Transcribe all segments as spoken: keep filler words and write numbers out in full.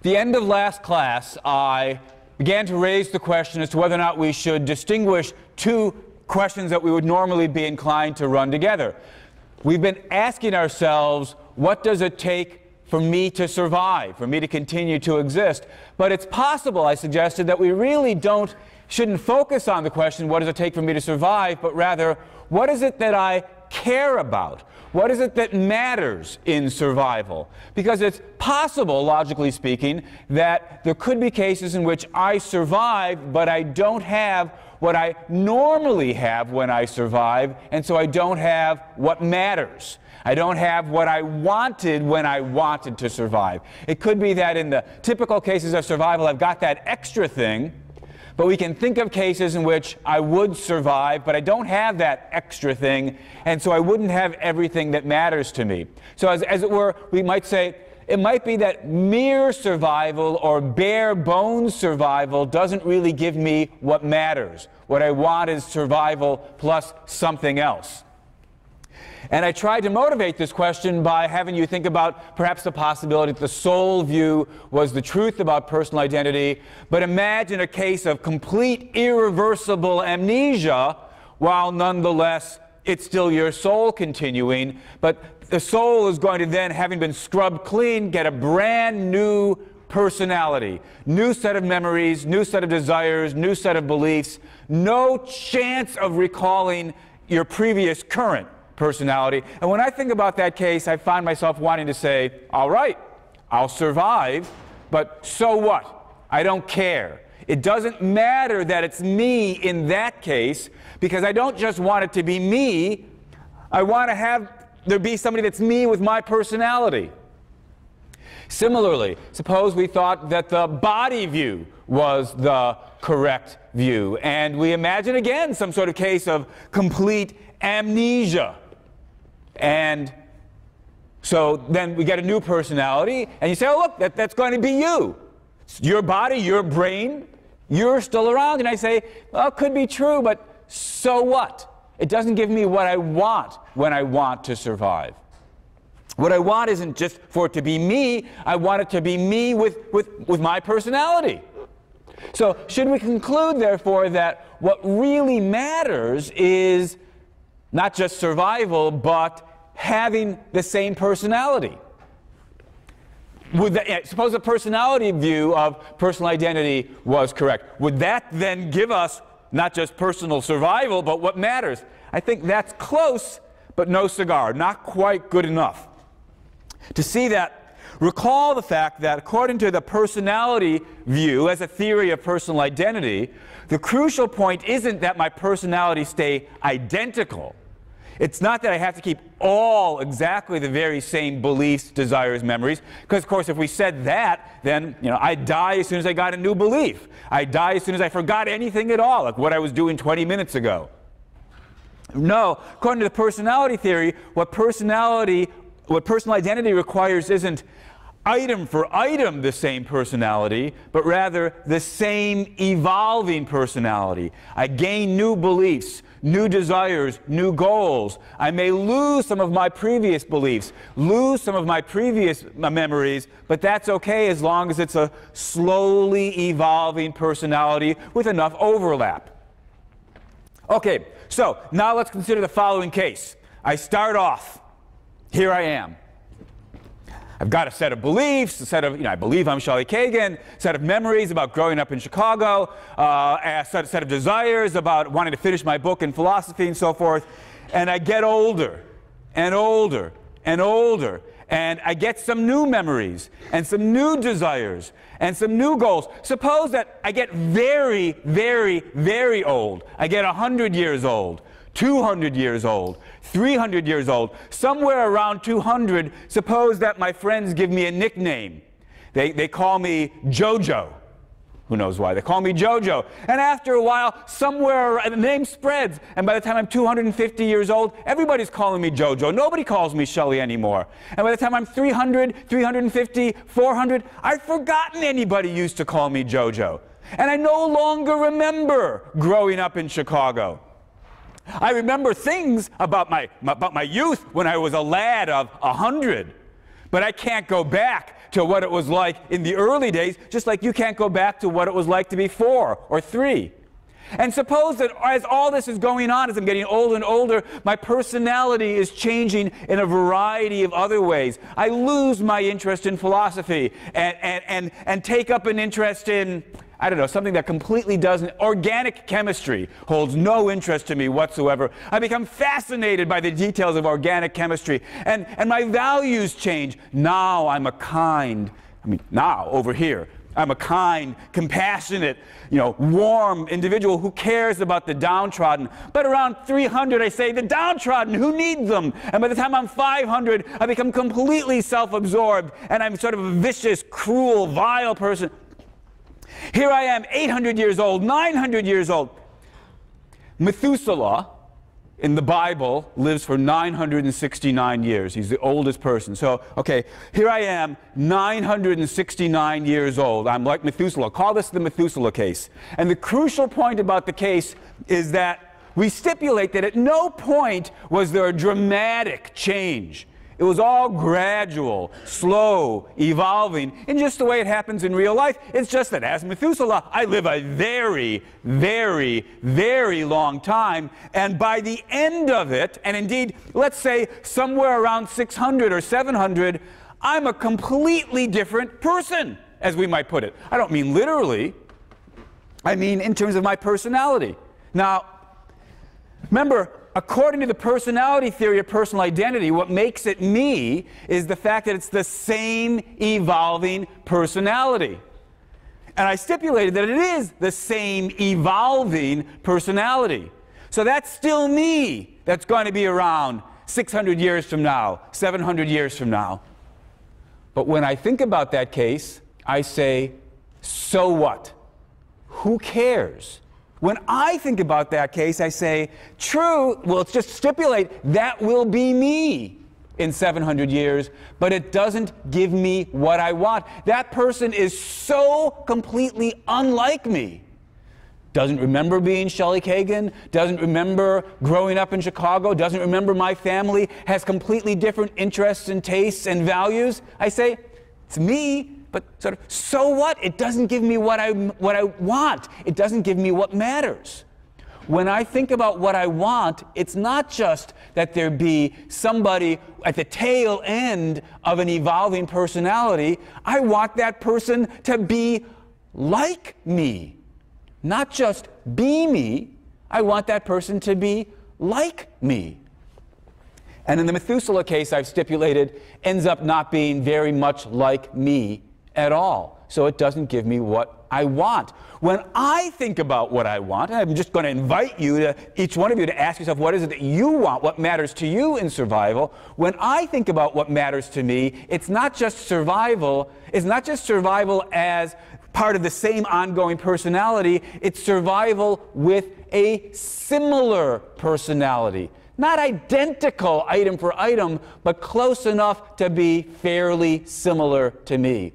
At the end of last class, I began to raise the question as to whether or not we should distinguish two questions that we would normally be inclined to run together. We've been asking ourselves, what does it take for me to survive, for me to continue to exist? But it's possible, I suggested, that we really don't, shouldn't focus on the question, what does it take for me to survive, but rather, what is it that I care about? What is it that matters in survival? Because it's possible, logically speaking, that there could be cases in which I survive, but I don't have what I normally have when I survive, and so I don't have what matters. I don't have what I wanted when I wanted to survive. It could be that in the typical cases of survival, I've got that extra thing, but we can think of cases in which I would survive, but I don't have that extra thing, and so I wouldn't have everything that matters to me. So as, as it were, we might say, it might be that mere survival or bare-bones survival doesn't really give me what matters. What I want is survival plus something else. And I tried to motivate this question by having you think about perhaps the possibility that the soul view was the truth about personal identity, but imagine a case of complete irreversible amnesia, while nonetheless it's still your soul continuing, but the soul is going to then, having been scrubbed clean, get a brand new personality, new set of memories, new set of desires, new set of beliefs, no chance of recalling your previous current personality. And when I think about that case, I find myself wanting to say, all right, I'll survive, but so what? I don't care. It doesn't matter that it's me in that case, because I don't just want it to be me. I want to have there be somebody that's me with my personality. Similarly, suppose we thought that the body view was the correct view, and we imagine again some sort of case of complete amnesia. And so then we get a new personality, and you say, oh, look, that, that's going to be you. It's your body, your brain, you're still around. And I say, well, it could be true, but so what? It doesn't give me what I want when I want to survive. What I want isn't just for it to be me. I want it to be me with, with, with my personality. So should we conclude, therefore, that what really matters is not just survival, but having the same personality? Would that, suppose the personality view of personal identity was correct. Would that then give us not just personal survival, but what matters? I think that's close, but no cigar, not quite good enough. To see that, recall the fact that according to the personality view as a theory of personal identity, the crucial point isn't that my personalities stay identical. It's not that I have to keep all exactly the very same beliefs, desires, memories, because, of course, if we said that, then, you know, I die as soon as I got a new belief. I die as soon as I forgot anything at all, like what I was doing twenty minutes ago. No, according to the personality theory, what personality, what personal identity requires isn't item for item the same personality, but rather the same evolving personality. I gain new beliefs, new desires, new goals. I may lose some of my previous beliefs, lose some of my previous memories, but that's okay as long as it's a slowly evolving personality with enough overlap. Okay, so now let's consider the following case. I start off, here I am. I've got a set of beliefs, a set of, you know, I believe I'm Shelly Kagan, a set of memories about growing up in Chicago, uh, a set, set of desires about wanting to finish my book in philosophy and so forth. And I get older and older and older, and I get some new memories and some new desires and some new goals. Suppose that I get very, very, very old. I get one hundred years old. two hundred years old, three hundred years old, somewhere around two hundred, suppose that my friends give me a nickname. They, they call me JoJo. Who knows why? They call me JoJo. And after a while, somewhere around, the name spreads, and by the time I'm two hundred fifty years old, everybody's calling me JoJo. Nobody calls me Shelly anymore. And by the time I'm three hundred, three hundred fifty, four hundred, I've forgotten anybody used to call me JoJo. And I no longer remember growing up in Chicago. I remember things about my, about my youth when I was a lad of a hundred, but I can't go back back to what it was like in the early days, just like you can't go back to what it was like to be four or three. And suppose that as all this is going on, as I'm getting older and older, my personality is changing in a variety of other ways. I lose my interest in philosophy and, and, and, and take up an interest in, I don't know, something that completely doesn't, organic chemistry holds no interest to me whatsoever. I become fascinated by the details of organic chemistry, and, and my values change. Now I'm a kind, I mean now over here, I'm a kind, compassionate, you know, warm individual who cares about the downtrodden. But around three hundred, I say, the downtrodden, who need them? And by the time I'm five hundred, I become completely self-absorbed, and I'm sort of a vicious, cruel, vile person. Here I am, eight hundred years old, nine hundred years old. Methuselah, in the Bible, lives for nine hundred sixty-nine years. He's the oldest person. So, okay, here I am, nine hundred sixty-nine years old. I'm like Methuselah. Call this the Methuselah case. And the crucial point about the case is that we stipulate that at no point was there a dramatic change. It was all gradual, slow, evolving, in just the way it happens in real life. It's just that as Methuselah, I live a very, very, very long time, and by the end of it, and indeed, let's say somewhere around six hundred or seven hundred, I'm a completely different person, as we might put it. I don't mean literally. I mean in terms of my personality. Now, remember, according to the personality theory of personal identity, what makes it me is the fact that it's the same evolving personality. And I stipulated that it is the same evolving personality. So that's still me that's going to be around six hundred years from now, seven hundred years from now. But when I think about that case, I say, so what? Who cares? When I think about that case, I say, true, well, it's just stipulate that will be me in seven hundred years, but it doesn't give me what I want. That person is so completely unlike me. Doesn't remember being Shelly Kagan, doesn't remember growing up in Chicago, doesn't remember my family, has completely different interests and tastes and values. I say, it's me. But sort of, so what? It doesn't give me what I, what I want. It doesn't give me what matters. When I think about what I want, it's not just that there be somebody at the tail end of an evolving personality. I want that person to be like me. Not just be me. I want that person to be like me. And in the Methuselah case, I've stipulated, ends up not being very much like me at all. So it doesn't give me what I want. When I think about what I want, I'm just going to invite you, to, each one of you, to ask yourself, what is it that you want, what matters to you in survival? When I think about what matters to me, it's not just survival, it's not just survival as part of the same ongoing personality, it's survival with a similar personality. Not identical item for item, but close enough to be fairly similar to me.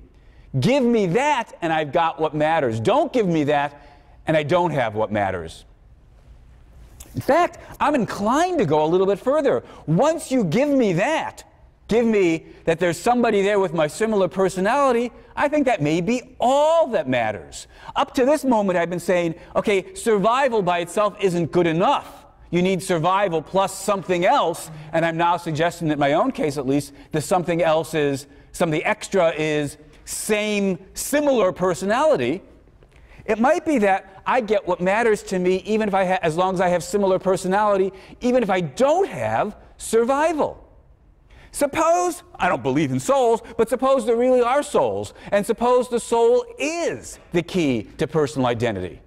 Give me that, and I've got what matters. Don't give me that, and I don't have what matters. In fact, I'm inclined to go a little bit further. Once you give me that, give me that there's somebody there with my similar personality, I think that may be all that matters. Up to this moment, I've been saying, okay, survival by itself isn't good enough. You need survival plus something else, and I'm now suggesting that in my own case, at least, the something else is, something extra is same, similar personality. It might be that I get what matters to me even if I ha as long as I have similar personality, even if I don't have survival. Suppose, I don't believe in souls, but suppose there really are souls, and suppose the soul is the key to personal identity.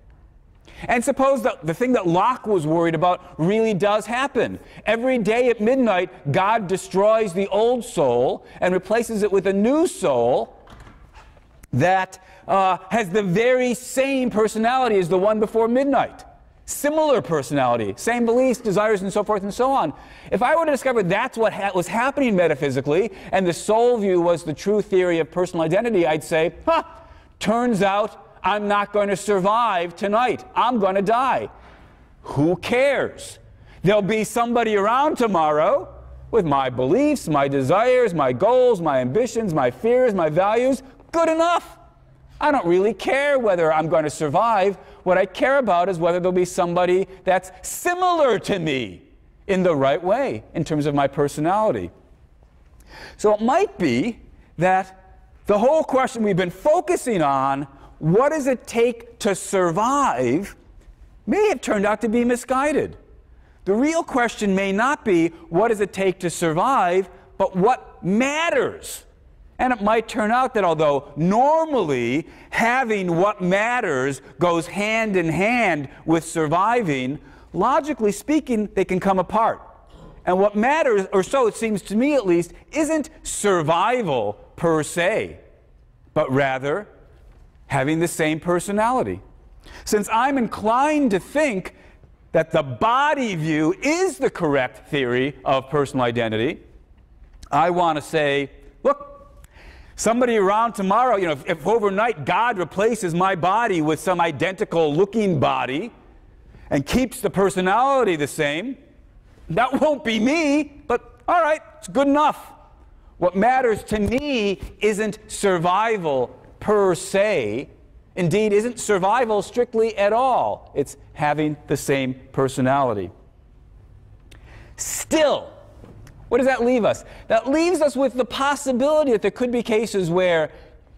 And suppose that the thing that Locke was worried about really does happen. Every day at midnight, God destroys the old soul and replaces it with a new soul that uh, has the very same personality as the one before midnight. Similar personality, same beliefs, desires, and so forth and so on. If I were to discover that's what ha was happening metaphysically, and the soul view was the true theory of personal identity, I'd say, huh, turns out I'm not going to survive tonight. I'm going to die. Who cares? There'll be somebody around tomorrow with my beliefs, my desires, my goals, my ambitions, my fears, my values, good enough. I don't really care whether I'm going to survive. What I care about is whether there'll be somebody that's similar to me in the right way in terms of my personality. So it might be that the whole question we've been focusing on, what does it take to survive, may have turned out to be misguided. The real question may not be what does it take to survive, but what matters. And it might turn out that although normally having what matters goes hand in hand with surviving, logically speaking, they can come apart. And what matters, or so it seems to me at least, isn't survival per se, but rather having the same personality. Since I'm inclined to think that the body view is the correct theory of personal identity, I want to say, look, somebody around tomorrow, you know, if, if overnight God replaces my body with some identical looking body and keeps the personality the same, that won't be me, but all right, it's good enough. What matters to me isn't survival per se. Indeed, isn't survival strictly at all. It's having the same personality. Still, what does that leave us? That leaves us with the possibility that there could be cases where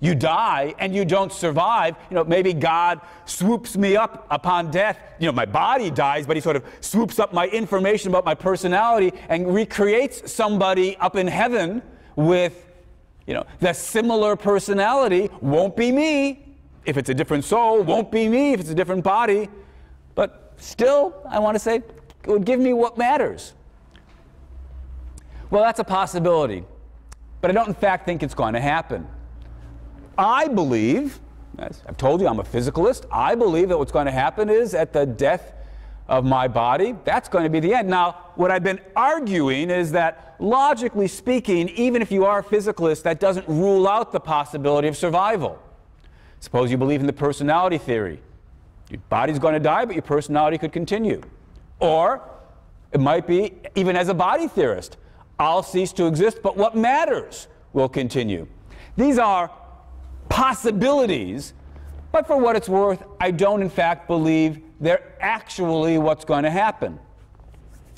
you die and you don't survive. You know, maybe God swoops me up upon death. You know, my body dies, but he sort of swoops up my information about my personality and recreates somebody up in heaven with, you know, the similar personality. Won't be me. If it's a different soul, won't be me. If it's a different body. But still, I want to say, it would give me what matters. Well, that's a possibility, but I don't in fact think it's going to happen. I believe, as I've told you, I'm a physicalist, I believe that what's going to happen is at the death of my body, that's going to be the end. Now, what I've been arguing is that, logically speaking, even if you are a physicalist, that doesn't rule out the possibility of survival. Suppose you believe in the personality theory. Your body's going to die, but your personality could continue. Or it might be, even as a body theorist, I'll cease to exist, but what matters will continue. These are possibilities, but for what it's worth, I don't in fact believe they're actually what's going to happen.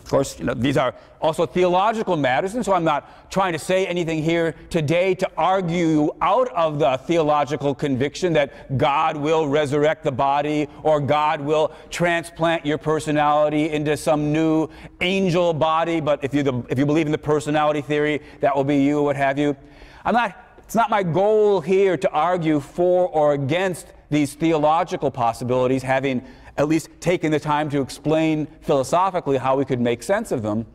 Of course, you know, these are also theological matters, and so I'm not trying to say anything here today to argue you out of the theological conviction that God will resurrect the body or God will transplant your personality into some new angel body, but if you, the, if you believe in the personality theory, that will be you or what have you. I'm not, it's not my goal here to argue for or against these theological possibilities, having at least taking the time to explain philosophically how we could make sense of them.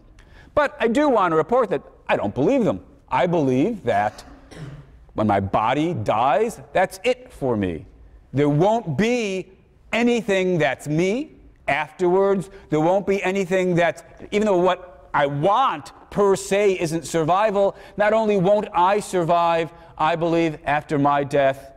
But I do want to report that I don't believe them. I believe that when my body dies, that's it for me. There won't be anything that's me afterwards. There won't be anything that's, even though what I want per se isn't survival, not only won't I survive, I believe after my death,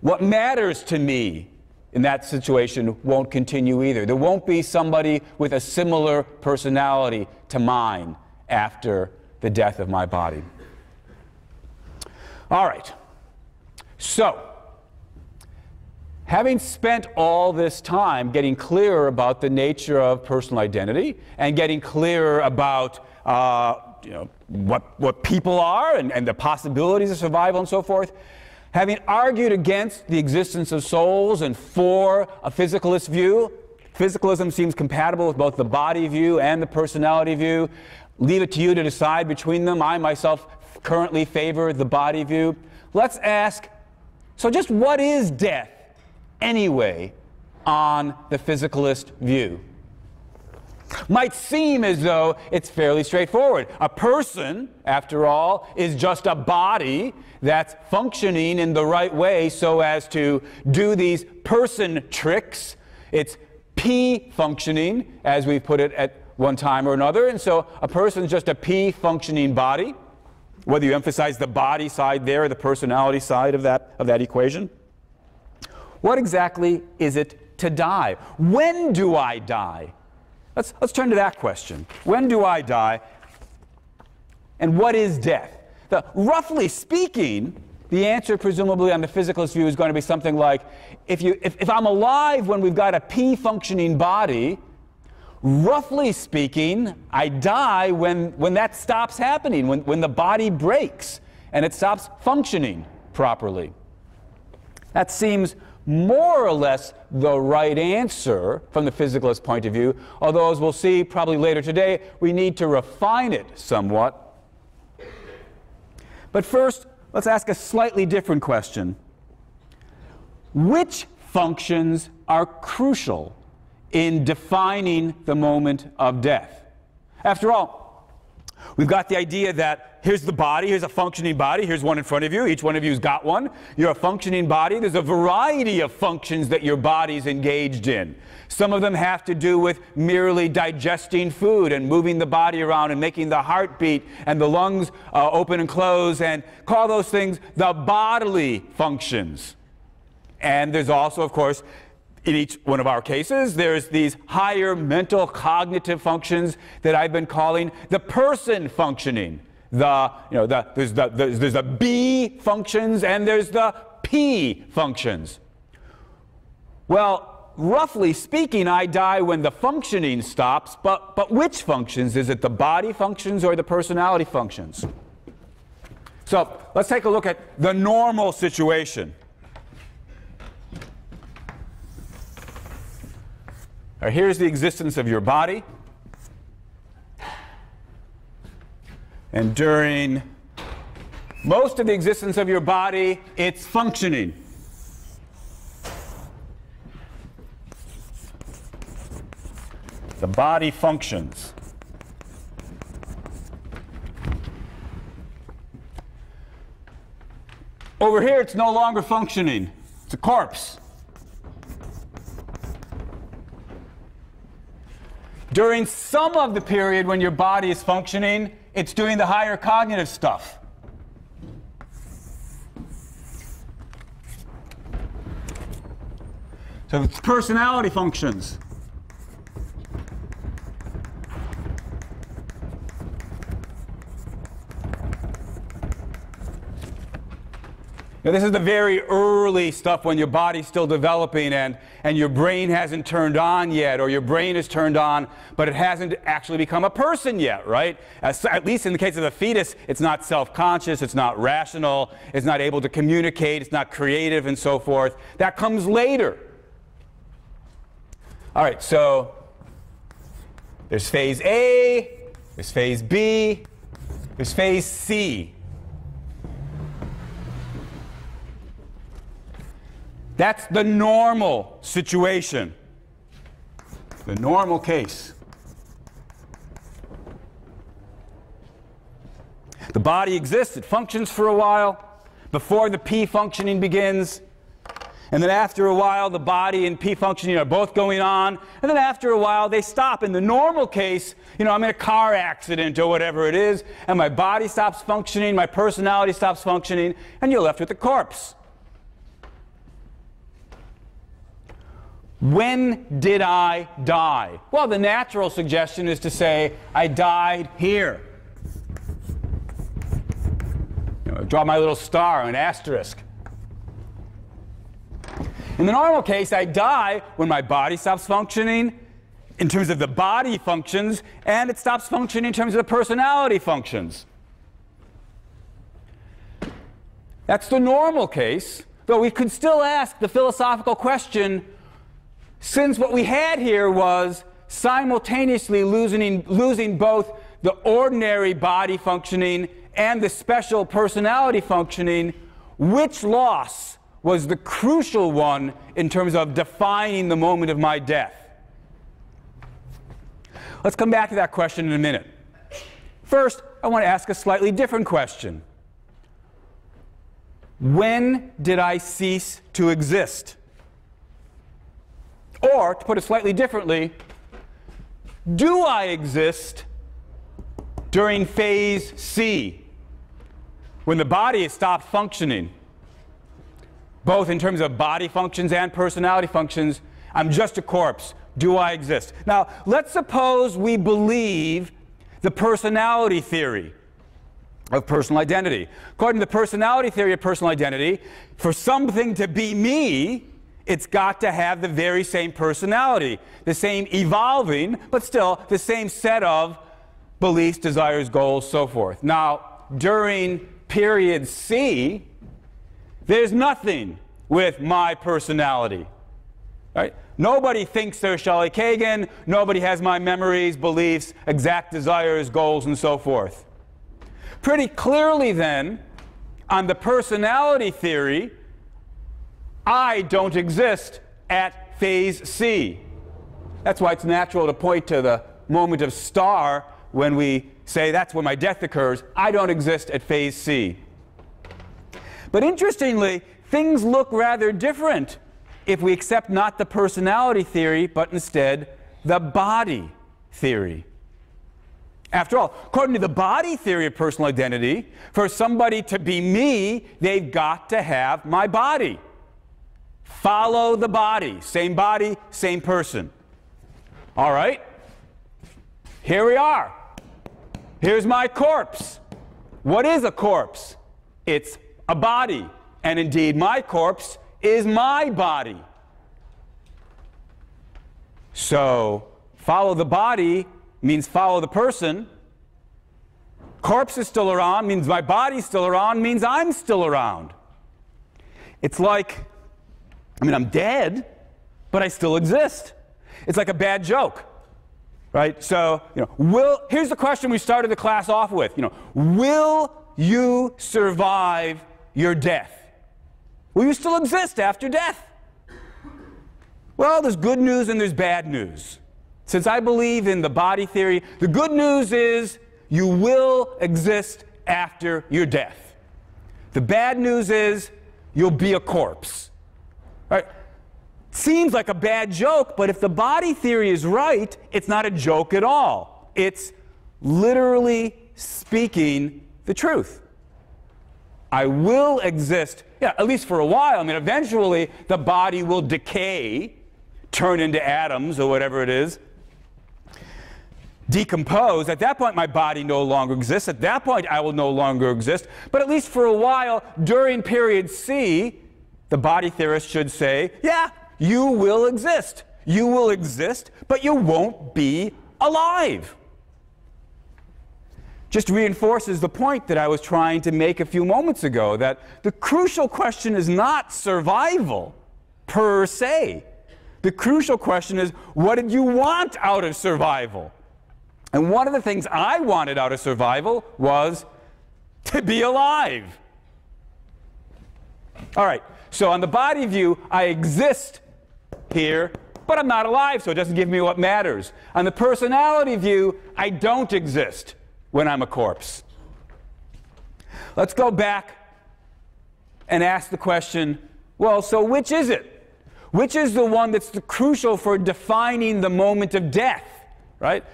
what matters to me in that situation won't continue either. There won't be somebody with a similar personality to mine after the death of my body. All right. So, having spent all this time getting clearer about the nature of personal identity and getting clearer about uh, you know, what, what people are and, and the possibilities of survival and so forth, having argued against the existence of souls and for a physicalist view, physicalism seems compatible with both the body view and the personality view. Leave it to you to decide between them. I myself currently favor the body view. Let's ask, so just what is death anyway on the physicalist view? Might seem as though it's fairly straightforward. A person, after all, is just a body that's functioning in the right way so as to do these person tricks. It's P functioning, as we put it at one time or another. And so a person's just a P functioning body, whether you emphasize the body side there or the personality side of that, of that equation. What exactly is it to die? When do I die? Let's, let's turn to that question. When do I die? And what is death? The, roughly speaking, the answer presumably on the physicalist view is going to be something like, if, you, if, if I'm alive when we've got a P-functioning body, roughly speaking, I die when, when that stops happening, when, when the body breaks and it stops functioning properly. That seems more or less the right answer from the physicalist point of view, although, as we'll see probably later today, we need to refine it somewhat. But first, let's ask a slightly different question. Which functions are crucial in defining the moment of death? After all, we've got the idea that here's the body, here's a functioning body, here's one in front of you, each one of you's got one. You're a functioning body. There's a variety of functions that your body's engaged in. Some of them have to do with merely digesting food and moving the body around and making the heart beat and the lungs uh, open and close, and call those things the bodily functions. And there's also, of course, in each one of our cases, there's these higher mental cognitive functions that I've been calling the person functioning. The, you know, the, there's, the, there's, there's the B functions and there's the P functions. Well, roughly speaking, I die when the functioning stops, but, but which functions? Is it the body functions or the personality functions? So let's take a look at the normal situation. All right, here's the existence of your body. And during most of the existence of your body, it's functioning. The body functions. Over here, it's no longer functioning. It's a corpse. During some of the period when your body is functioning, it's doing the higher cognitive stuff. So it's personality functions. Now, this is the very early stuff when your body's still developing and, and your brain hasn't turned on yet, or your brain is turned on, but it hasn't actually become a person yet, right? As, at least in the case of the fetus, it's not self-conscious, it's not rational, it's not able to communicate, it's not creative, and so forth. That comes later. All right, so there's phase A, there's phase B, there's phase C. That's the normal situation, the normal case. The body exists, it functions for a while before the P functioning begins, and then after a while the body and P functioning are both going on, and then after a while they stop. In the normal case, you know, I'm in a car accident or whatever it is, and my body stops functioning, my personality stops functioning, and you're left with the corpse. When did I die? Well, the natural suggestion is to say, I died here. You know, draw my little star, an asterisk. In the normal case, I die when my body stops functioning in terms of the body functions, and it stops functioning in terms of the personality functions. That's the normal case, though we could still ask the philosophical question, since what we had here was simultaneously losing, losing both the ordinary body functioning and the special personality functioning, which loss was the crucial one in terms of defining the moment of my death? Let's come back to that question in a minute. First, I want to ask a slightly different question. When did I cease to exist? Or, to put it slightly differently, do I exist during phase C, when the body has stopped functioning, both in terms of body functions and personality functions? I'm just a corpse. Do I exist? Now, let's suppose we believe the personality theory of personal identity. According to the personality theory of personal identity, for something to be me, it's got to have the very same personality, the same evolving, but still the same set of beliefs, desires, goals, so forth. Now, during period C, there's nothing with my personality. Right? Nobody thinks they're Shelly Kagan. Nobody has my memories, beliefs, exact desires, goals, and so forth. Pretty clearly then, on the personality theory, I don't exist at phase C. That's why it's natural to point to the moment of star when we say that's where my death occurs. I don't exist at phase C. But interestingly, things look rather different if we accept not the personality theory, but instead the body theory. After all, according to the body theory of personal identity, for somebody to be me, they've got to have my body. Follow the body. Same body, same person. All right. Here we are. Here's my corpse. What is a corpse? It's a body. And indeed, my corpse is my body. So, follow the body means follow the person. Corpse is still around means my body's still around means I'm still around. It's like, I mean, I'm dead, but I still exist. It's like a bad joke, right? So, you know, will, here's the question we started the class off with, you know, will you survive your death? Will you still exist after death? Well, there's good news and there's bad news. Since I believe in the body theory, the good news is you will exist after your death. The bad news is you'll be a corpse. Right. Seems like a bad joke, but if the body theory is right, it's not a joke at all. It's literally speaking the truth. I will exist, yeah, at least for a while. I mean, eventually the body will decay, turn into atoms or whatever it is, decompose. At that point, my body no longer exists. At that point, I will no longer exist. But at least for a while, during period C, the body theorist should say, yeah, you will exist. You will exist, but you won't be alive. Just reinforces the point that I was trying to make a few moments ago, that the crucial question is not survival per se. The crucial question is, what did you want out of survival? And one of the things I wanted out of survival was to be alive. All right. So on the body view, I exist here, but I'm not alive, so it doesn't give me what matters. On the personality view, I don't exist when I'm a corpse. Let's go back and ask the question, well, so which is it? Which is the one that's the crucial for defining the moment of death, right?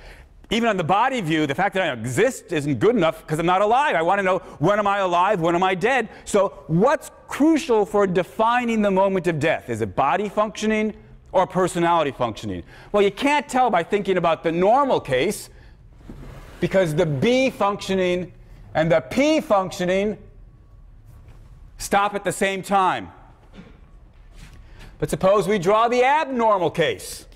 Even on the body view, the fact that I exist isn't good enough because I'm not alive. I want to know, when am I alive? When am I dead? So what's crucial for defining the moment of death? Is it body functioning or personality functioning? Well, you can't tell by thinking about the normal case because the B functioning and the P functioning stop at the same time. But suppose we draw the abnormal case.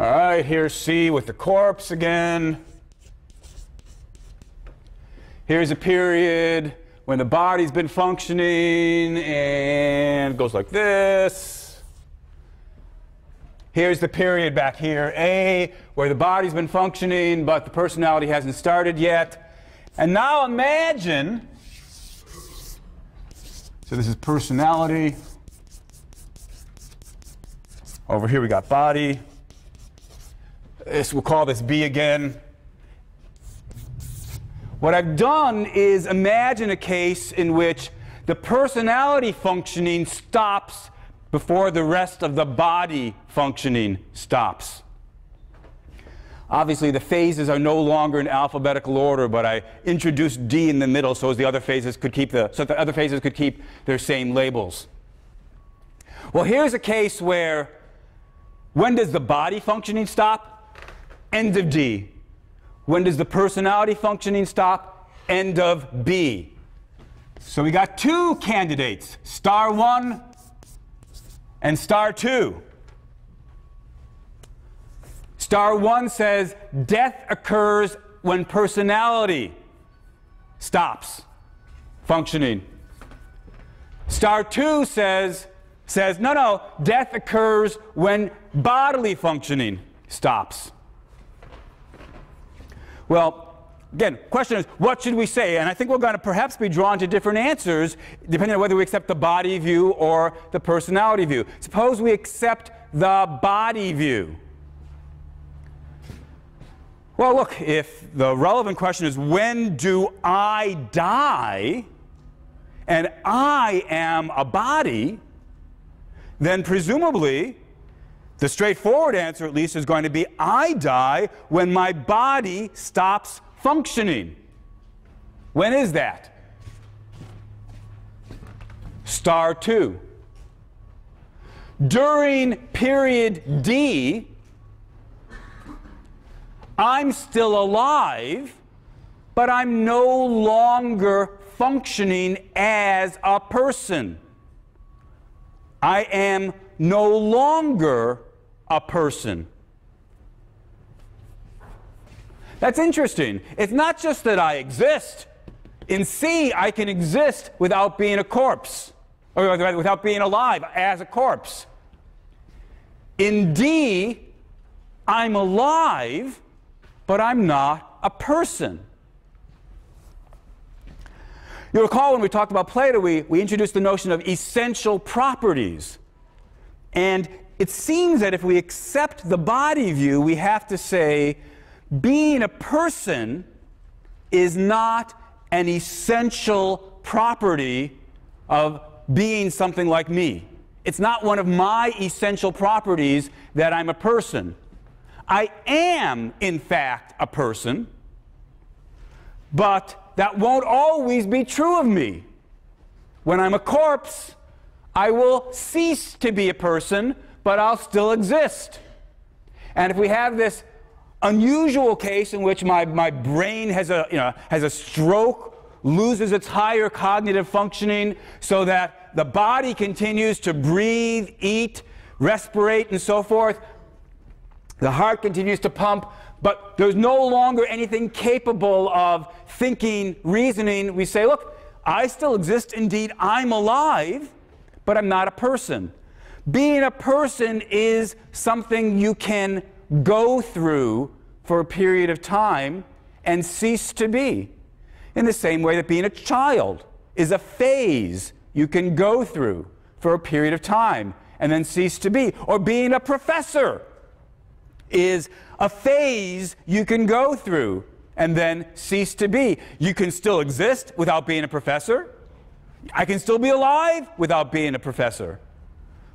All right, here's C with the corpse again. Here's a period when the body's been functioning and goes like this. Here's the period back here, A, where the body's been functioning, but the personality hasn't started yet. And now imagine, so this is personality. Over here we got body. This, we'll call this B again. What I've done is imagine a case in which the personality functioning stops before the rest of the body functioning stops. Obviously, the phases are no longer in alphabetical order, but I introduced D in the middle so as the other phases could keep the so the other phases could keep their same labels. Well, here's a case where When does the body functioning stop? End of D. When does the personality functioning stop? End of B. So we got two candidates, star one and star two. Star one says death occurs when personality stops functioning. Star two says, says no, no, death occurs when bodily functioning stops. Well, again, question is, what should we say? And I think we're going to perhaps be drawn to different answers depending on whether we accept the body view or the personality view. Suppose we accept the body view. Well, look, if the relevant question is, when do I die and I am a body, then presumably the straightforward answer, at least, is going to be, I die when my body stops functioning. When is that? Star two. During period D, I'm still alive, but I'm no longer functioning as a person. I am no longer a person. That's interesting. It's not just that I exist. In C, I can exist without being a corpse, or without being alive as a corpse. In D, I'm alive, but I'm not a person. You recall when we talked about Plato, we, we introduced the notion of essential properties. And it seems that if we accept the body view, we have to say, being a person is not an essential property of being something like me. It's not one of my essential properties that I'm a person. I am, in fact, a person, but that won't always be true of me. When I'm a corpse, I will cease to be a person, but I'll still exist. And if we have this unusual case in which my, my brain has a, you know, has a stroke, loses its higher cognitive functioning so that the body continues to breathe, eat, respirate, and so forth. The heart continues to pump, but there's no longer anything capable of thinking, reasoning. We say, look, I still exist. Indeed, I'm alive, but I'm not a person. Being a person is something you can go through for a period of time and cease to be. In the same way that being a child is a phase you can go through for a period of time and then cease to be. Or being a professor is a phase you can go through and then cease to be. You can still exist without being a professor. I can still be alive without being a professor.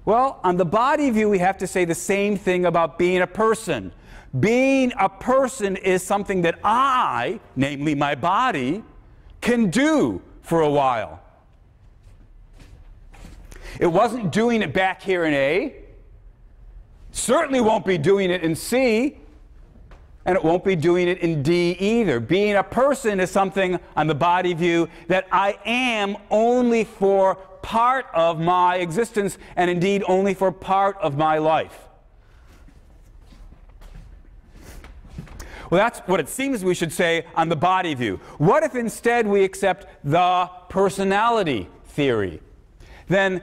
Well, on the body view, we have to say the same thing about being a person. Being a person is something that I, namely my body, can do for a while. It wasn't doing it back here in A. Certainly won't be doing it in C. And it won't be doing it in D either. Being a person is something, on the body view, that I am only for part of my existence, and indeed only for part of my life. Well, that's what it seems we should say on the body view. What if instead we accept the personality theory? Then,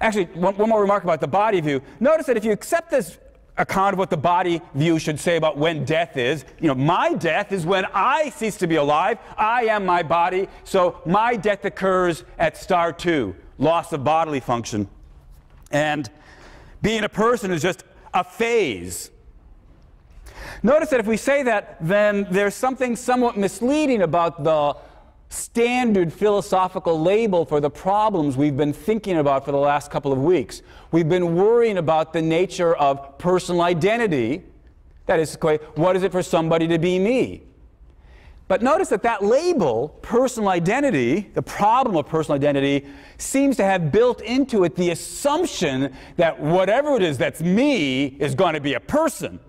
actually, one, one more remark about the body view. Notice that if you accept this account of what the body view should say about when death is. You know, my death is when I cease to be alive. I am my body. So my death occurs at star two, loss of bodily function. And being a person is just a phase. Notice that if we say that, then there's something somewhat misleading about the standard philosophical label for the problems we've been thinking about for the last couple of weeks. We've been worrying about the nature of personal identity. That is, what is it for somebody to be me? But notice that that label, personal identity, the problem of personal identity, seems to have built into it the assumption that whatever it is that's me is going to be a person.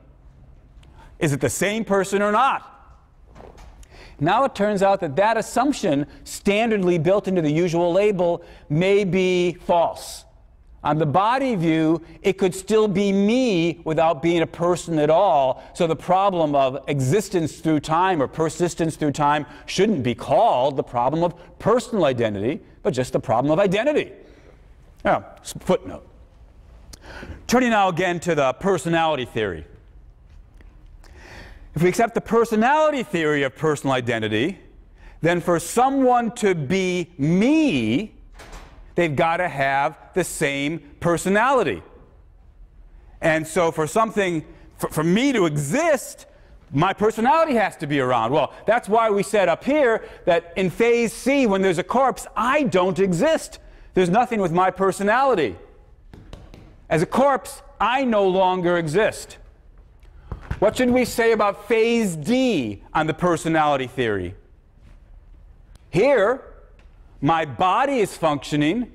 Is it the same person or not? Now it turns out that that assumption, standardly built into the usual label, may be false. On the body view, it could still be me without being a person at all, so the problem of existence through time or persistence through time shouldn't be called the problem of personal identity, but just the problem of identity. Oh, footnote. Turning now again to the personality theory. If we accept the personality theory of personal identity, then for someone to be me, they've got to have the same personality. And so for something, for, for me to exist, my personality has to be around. Well, that's why we said up here that in phase C, when there's a corpse, I don't exist. There's nothing with my personality. As a corpse, I no longer exist. What should we say about phase D on the personality theory? Here, my body is functioning,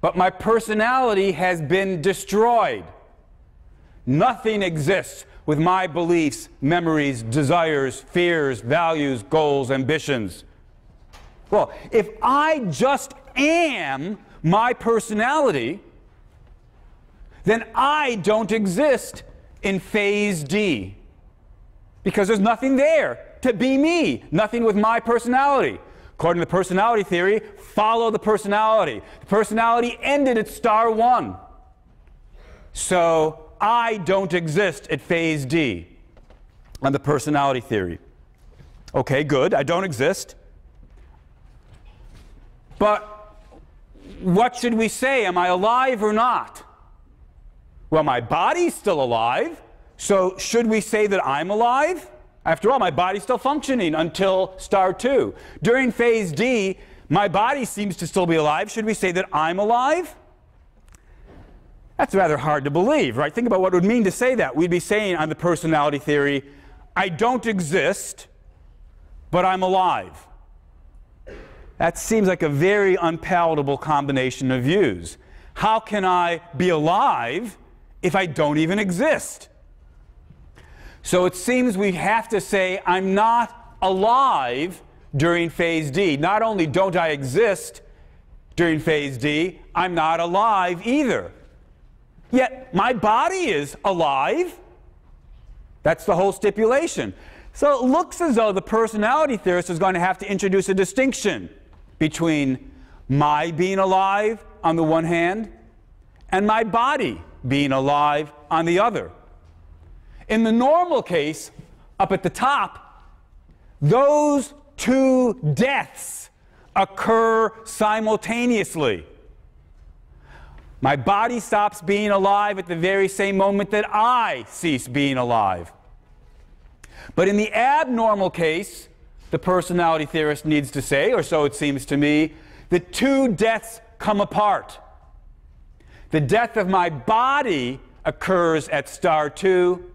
but my personality has been destroyed. Nothing exists with my beliefs, memories, desires, fears, values, goals, ambitions. Well, if I just am my personality, then I don't exist in phase D, because there's nothing there to be me, nothing with my personality. According to the personality theory, follow the personality. The personality ended at star one. So I don't exist at phase D on the personality theory. Okay, good, I don't exist. But what should we say? Am I alive or not? Well, my body's still alive, so should we say that I'm alive? After all, my body's still functioning until star two. During phase D, my body seems to still be alive. Should we say that I'm alive? That's rather hard to believe, right? Think about what it would mean to say that. We'd be saying on the personality theory, I don't exist, but I'm alive. That seems like a very unpalatable combination of views. How can I be alive if I don't even exist? So it seems we have to say, I'm not alive during phase D. Not only don't I exist during phase D, I'm not alive either. Yet my body is alive. That's the whole stipulation. So it looks as though the personality theorist is going to have to introduce a distinction between my being alive on the one hand and my body being alive on the other. In the normal case, up at the top, those two deaths occur simultaneously. My body stops being alive at the very same moment that I cease being alive. But in the abnormal case, the personality theorist needs to say, or so it seems to me, the two deaths come apart. The death of my body occurs at star two.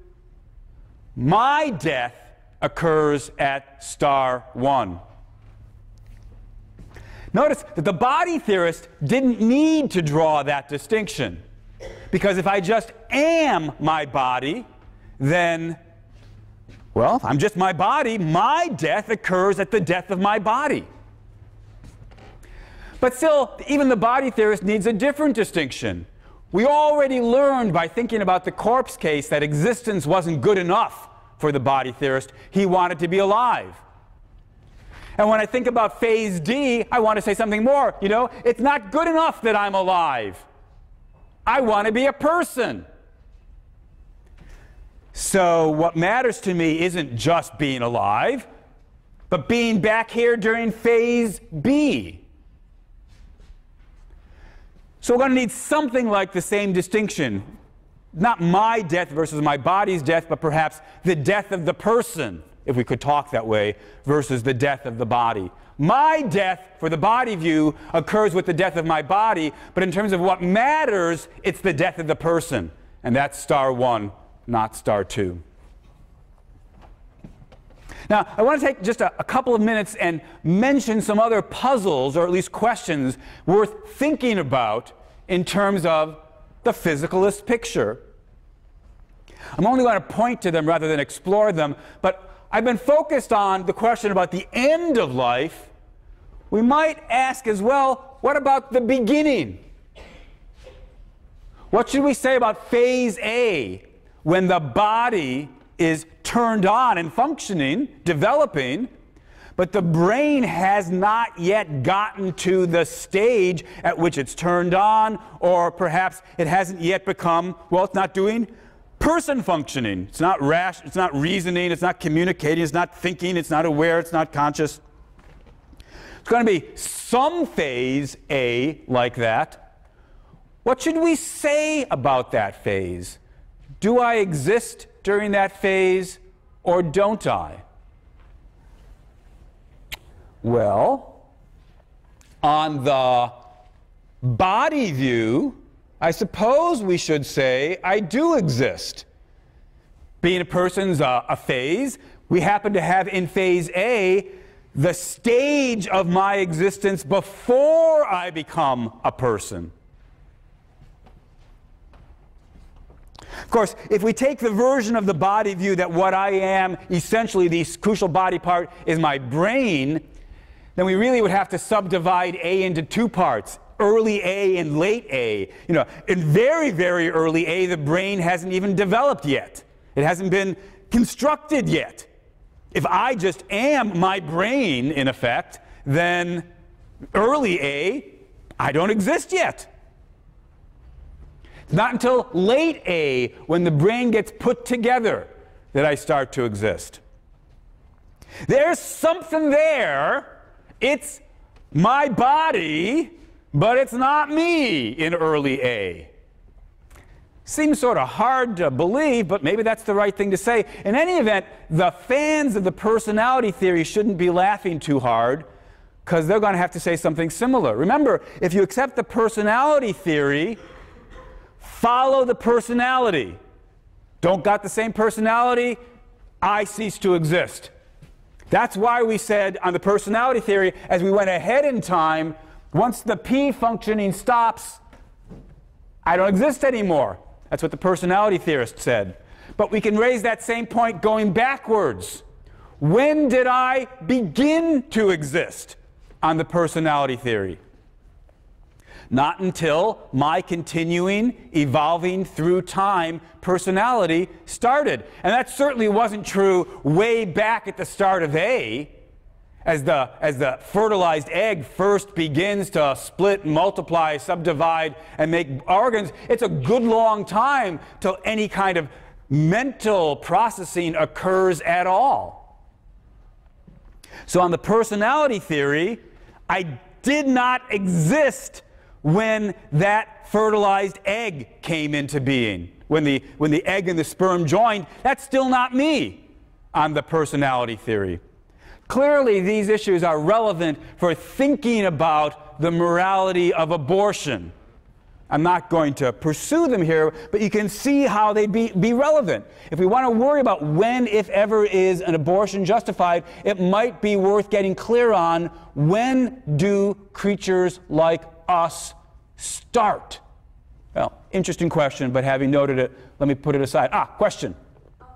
My death occurs at star one. Notice that the body theorist didn't need to draw that distinction, because if I just am my body, then, well, if I'm just my body, my death occurs at the death of my body. But still, even the body theorist needs a different distinction. We already learned by thinking about the corpse case that existence wasn't good enough for the body theorist. He wanted to be alive. And when I think about phase D, I want to say something more. You know, it's not good enough that I'm alive. I want to be a person. So what matters to me isn't just being alive, but being back here during phase B. So we're going to need something like the same distinction. Not my death versus my body's death, but perhaps the death of the person, if we could talk that way, versus the death of the body. My death, for the body view, occurs with the death of my body, but in terms of what matters, it's the death of the person. And that's star one, not star two. Now, I want to take just a, a couple of minutes and mention some other puzzles, or at least questions, worth thinking about in terms of the physicalist picture. I'm only going to point to them rather than explore them, but I've been focused on the question about the end of life. We might ask as well, what about the beginning? What should we say about phase A, when the body is turned on and functioning, developing, but the brain has not yet gotten to the stage at which it's turned on, or perhaps it hasn't yet become, well, it's not doing person functioning. It's not rash, it's not reasoning, it's not communicating, it's not thinking, it's not aware, it's not conscious. It's going to be some phase A like that. What should we say about that phase? Do I exist during that phase, or don't I? Well, on the body view, I suppose we should say I do exist. Being a person's uh, a phase, we happen to have in phase A the stage of my existence before I become a person. Of course, if we take the version of the body view that what I am, essentially the crucial body part, is my brain, then we really would have to subdivide A into two parts, early A and late A. You know, in very, very early A, the brain hasn't even developed yet. It hasn't been constructed yet. If I just am my brain, in effect, then early A, I don't exist yet. It's not until late A, when the brain gets put together, that I start to exist. There's something there. It's my body, but it's not me in early A. Seems sort of hard to believe, but maybe that's the right thing to say. In any event, the fans of the personality theory shouldn't be laughing too hard, because they're going to have to say something similar. Remember, if you accept the personality theory, follow the personality. Don't got the same personality, I cease to exist. That's why we said on the personality theory, as we went ahead in time, once the P functioning stops, I don't exist anymore. That's what the personality theorist said. But we can raise that same point going backwards. When did I begin to exist on the personality theory? Not until my continuing, evolving through time personality started. And that certainly wasn't true way back at the start of A, as the, as the fertilized egg first begins to split, multiply, subdivide, and make organs. It's a good long time till any kind of mental processing occurs at all. So on the personality theory, I did not exist when that fertilized egg came into being. When the, when the egg and the sperm joined, that's still not me on the personality theory. Clearly, these issues are relevant for thinking about the morality of abortion. I'm not going to pursue them here, but you can see how they'd be, be relevant. If we want to worry about when, if ever, is an abortion justified, it might be worth getting clear on when do creatures like us start? Well, interesting question, but having noted it, let me put it aside. Ah, question. Um,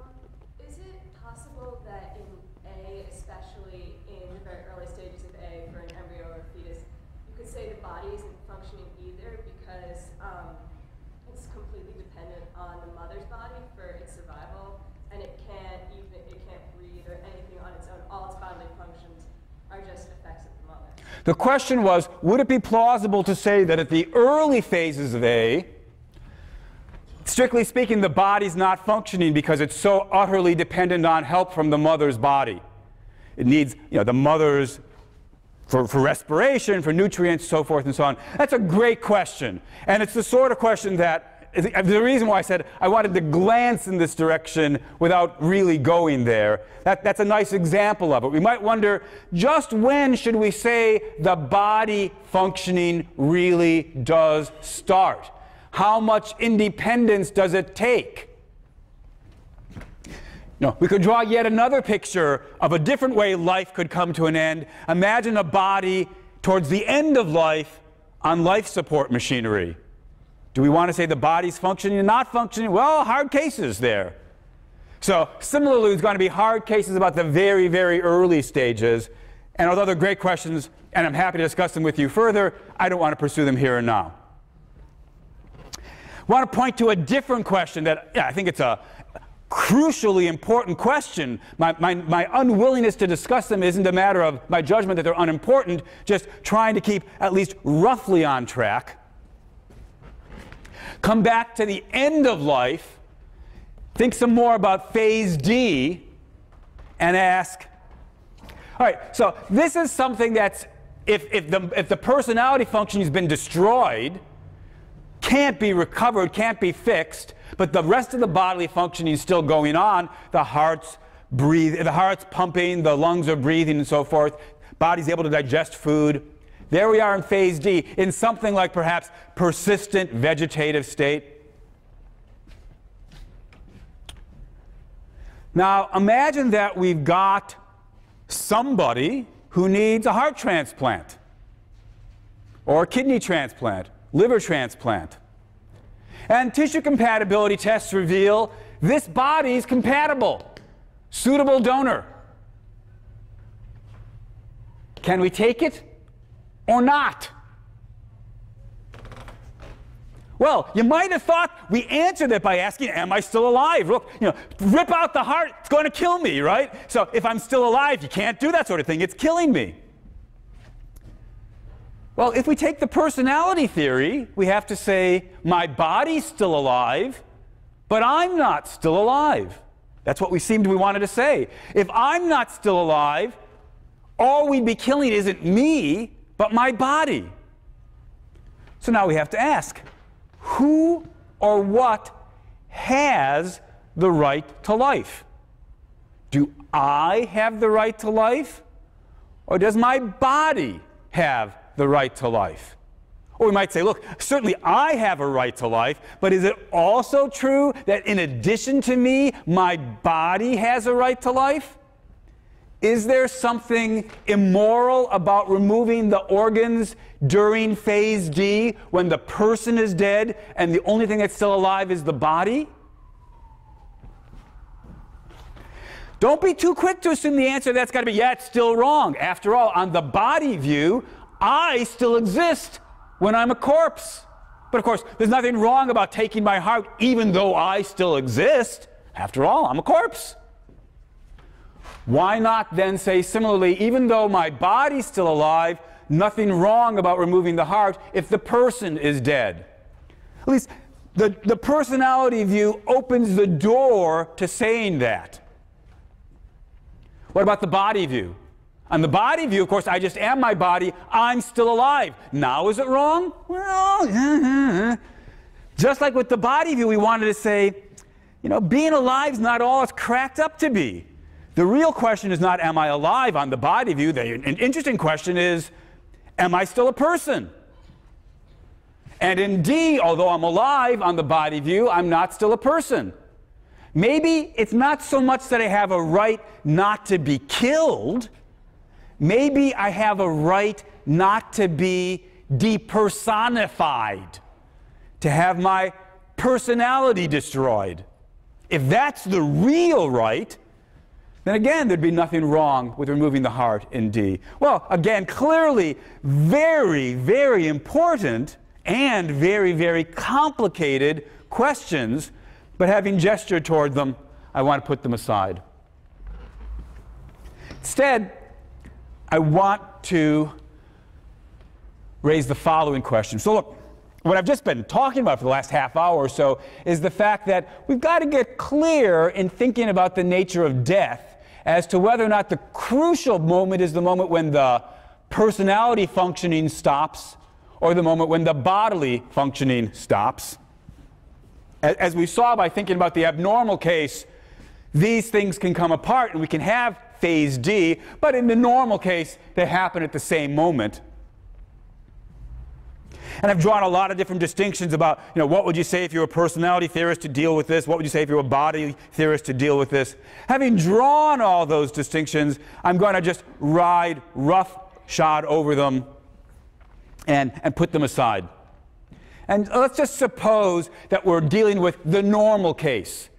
is it possible that in A, especially in the very early stages of A for an embryo or fetus, you could say the body isn't functioning either because um, it's completely dependent on the mother's body for its survival, and it can't even it can't breathe or anything on its own. All its bodily functions are just effects of the mother. The question was, would it be plausible to say that at the early phases of A, strictly speaking, the body's not functioning because it's so utterly dependent on help from the mother's body? It needs, you know, the mother's for, for respiration, for nutrients, so forth and so on. That's a great question. And it's the sort of question that, the reason why I said I wanted to glance in this direction without really going there. That, that's a nice example of it. We might wonder, just when should we say the body functioning really does start? How much independence does it take? No, we could draw yet another picture of a different way life could come to an end. Imagine a body towards the end of life on life support machinery. Do we want to say the body's functioning and not functioning? Well, hard cases there. So similarly, there's going to be hard cases about the very, very early stages. And although they're great questions, and I'm happy to discuss them with you further, I don't want to pursue them here and now. I want to point to a different question that, yeah, I think it's a crucially important question. My, my, my unwillingness to discuss them isn't a matter of my judgment that they're unimportant, just trying to keep at least roughly on track. Come back to the end of life, think some more about phase D, and ask, all right, so this is something that's, if, if, the, if the personality function has been destroyed, can't be recovered, can't be fixed, but the rest of the bodily functioning is still going on, the heart's, breathe, the heart's pumping, the lungs are breathing and so forth, body's able to digest food. There we are in phase D, in something like perhaps persistent vegetative state. Now imagine that we've got somebody who needs a heart transplant, or a kidney transplant, liver transplant. And tissue compatibility tests reveal this body's compatible, suitable donor. Can we take it? Or not? Well, you might have thought we answered it by asking, am I still alive? Look, you know, rip out the heart, it's going to kill me, right? So if I'm still alive, you can't do that sort of thing, it's killing me. Well, if we take the personality theory, we have to say, my body's still alive, but I'm not still alive. That's what we seemed we wanted to say. If I'm not still alive, all we'd be killing isn't me, but my body. So now we have to ask, who or what has the right to life? Do I have the right to life? Or does my body have the right to life? Or we might say, look, certainly I have a right to life, but is it also true that in addition to me, my body has a right to life? Is there something immoral about removing the organs during phase D when the person is dead and the only thing that's still alive is the body? Don't be too quick to assume the answer that's got to be, yeah, it's still wrong. After all, on the body view, I still exist when I'm a corpse. But of course, there's nothing wrong about taking my heart even though I still exist. After all, I'm a corpse. Why not then say similarly, even though my body's still alive, nothing wrong about removing the heart if the person is dead? At least the, the personality view opens the door to saying that. What about the body view? On the body view, of course, I just am my body, I'm still alive. Now is it wrong? Well, just like with the body view, we wanted to say, you know, being alive is not all it's cracked up to be. The real question is not, am I alive on the body view? The interesting question is, am I still a person? And in D, although I'm alive on the body view, I'm not still a person. Maybe it's not so much that I have a right not to be killed. Maybe I have a right not to be depersonified, to have my personality destroyed. If that's the real right, then again, there'd be nothing wrong with removing the heart in D. Well, again, clearly very, very important and very, very complicated questions, but having gestured toward them, I want to put them aside. Instead, I want to raise the following question. So look, what I've just been talking about for the last half hour or so is the fact that we've got to get clear in thinking about the nature of death as to whether or not the crucial moment is the moment when the personality functioning stops or the moment when the bodily functioning stops. As we saw by thinking about the abnormal case, these things can come apart and we can have phase D, but in the normal case, they happen at the same moment. And I've drawn a lot of different distinctions about, you know, what would you say if you were a personality theorist to deal with this? What would you say if you were a body theorist to deal with this? Having drawn all those distinctions, I'm going to just ride roughshod over them and, and put them aside. And let's just suppose that we're dealing with the normal case,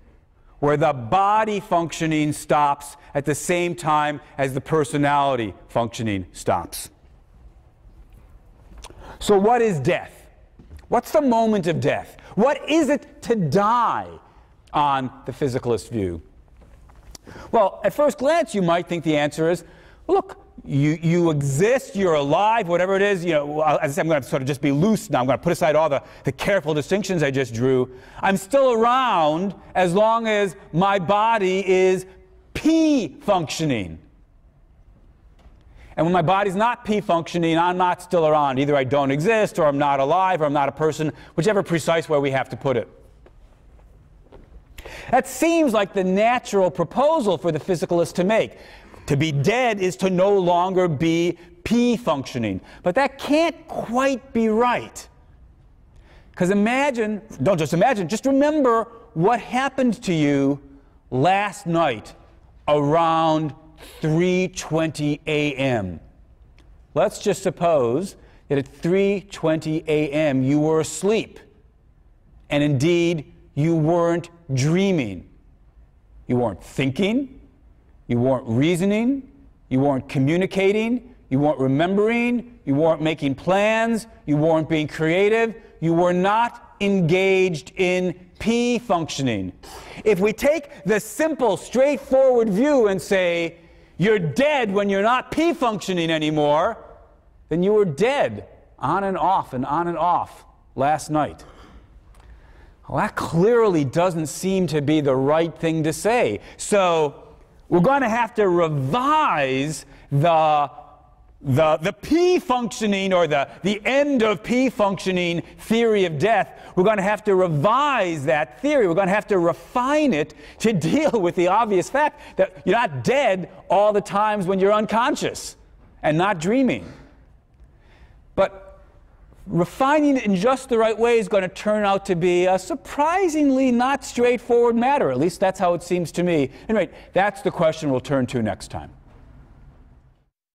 where the body functioning stops at the same time as the personality functioning stops. So what is death? What's the moment of death? What is it to die on the physicalist view? Well, at first glance, you might think the answer is, look, You, you exist, you're alive, whatever it is. You know, as I said, I'm going to sort of just be loose now. I'm going to put aside all the, the careful distinctions I just drew. I'm still around as long as my body is P functioning. And when my body's not P functioning, I'm not still around. Either I don't exist, or I'm not alive, or I'm not a person, whichever precise way we have to put it. That seems like the natural proposal for the physicalist to make. To be dead is to no longer be P functioning. But that can't quite be right. Because imagine, don't just imagine, just remember what happened to you last night around three twenty a m Let's just suppose that at three twenty a m you were asleep. And indeed, you weren't dreaming. You weren't thinking. You weren't reasoning, you weren't communicating, you weren't remembering, you weren't making plans, you weren't being creative, you were not engaged in P functioning. If we take the simple, straightforward view and say, you're dead when you're not P functioning anymore, then you were dead on and off and on and off last night. Well, that clearly doesn't seem to be the right thing to say. So we're going to have to revise the, the, the P functioning, or the, the end of P functioning theory of death. We're going to have to revise that theory. We're going to have to refine it to deal with the obvious fact that you're not dead all the times when you're unconscious and not dreaming. But refining it in just the right way is going to turn out to be a surprisingly not straightforward matter. At least that's how it seems to me. Anyway, that's the question we'll turn to next time.